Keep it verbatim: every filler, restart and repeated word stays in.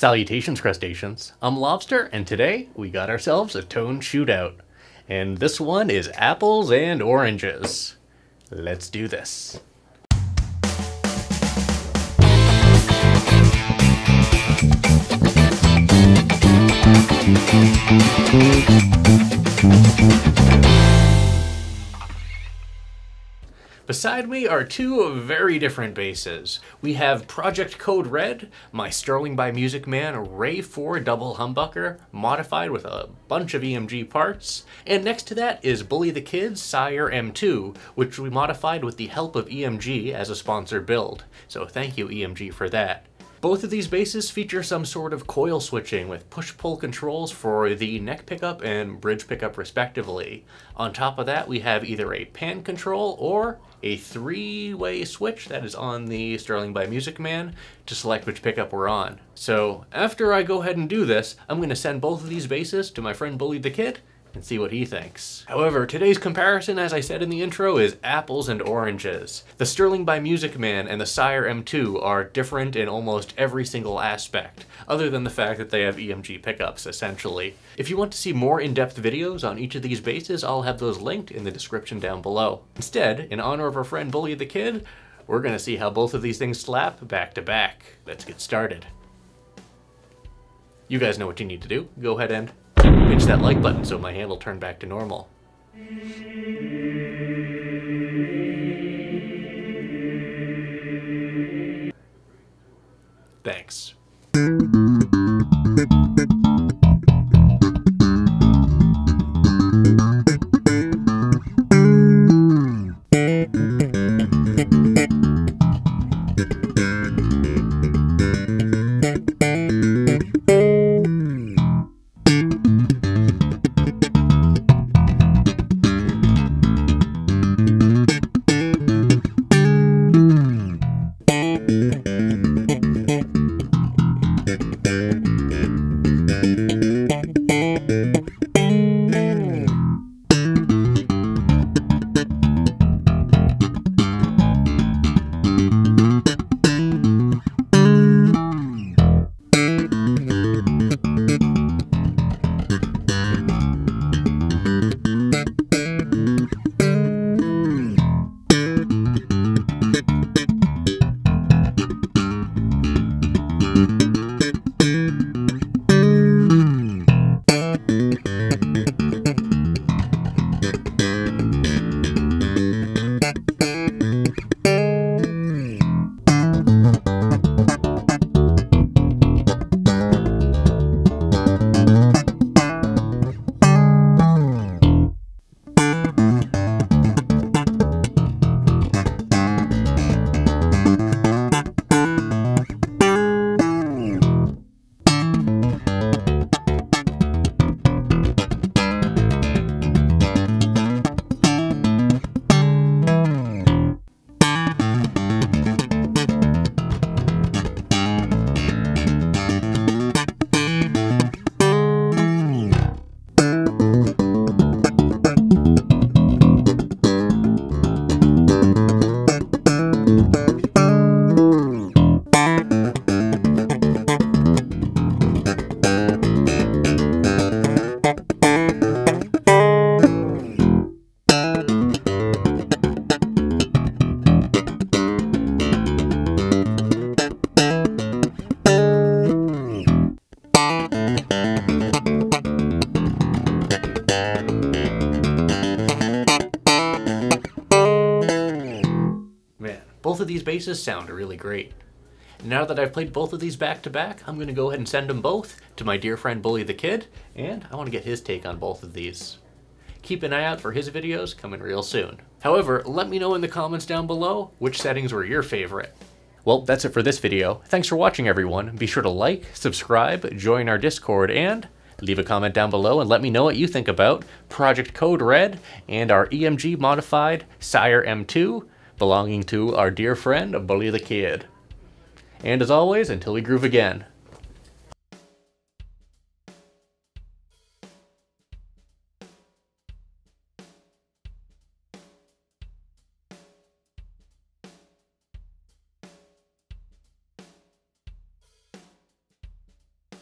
Salutations, crustaceans. I'm Lobster, and today we got ourselves a tone shootout. And this one is apples and oranges. Let's do this. Beside me are two very different basses. We have Project Code Red, my Sterling by Music Man Ray four double humbucker, modified with a bunch of E M G parts. And next to that is Bully the Kid's Sire M two, which we modified with the help of E M G as a sponsor build. So thank you, E M G, for that. Both of these basses feature some sort of coil switching with push-pull controls for the neck pickup and bridge pickup respectively. On top of that, we have either a pan control or a three-way switch that is on the Sterling by Music Man to select which pickup we're on. So after I go ahead and do this, I'm going to send both of these basses to my friend Bully the Kid and see what he thinks. However, today's comparison, as I said in the intro, is apples and oranges. The Sterling by Music Man and the Sire M two are different in almost every single aspect, other than the fact that they have E M G pickups, essentially. If you want to see more in-depth videos on each of these basses, I'll have those linked in the description down below. Instead, in honor of our friend Bully the Kid, we're gonna see how both of these things slap back to back. Let's get started. You guys know what you need to do. Go ahead and pinch that like button so my hand will turn back to normal. Thanks. Both of these basses sound really great. Now that I've played both of these back to back, I'm gonna go ahead and send them both to my dear friend Bully the Kid, and I wanna get his take on both of these. Keep an eye out for his videos coming real soon. However, let me know in the comments down below which settings were your favorite. Well, that's it for this video. Thanks for watching, everyone. Be sure to like, subscribe, join our Discord, and leave a comment down below and let me know what you think about Project Code Red and our E M G modified Sire M two, belonging to our dear friend, Bully the Kid. And as always, until we groove again,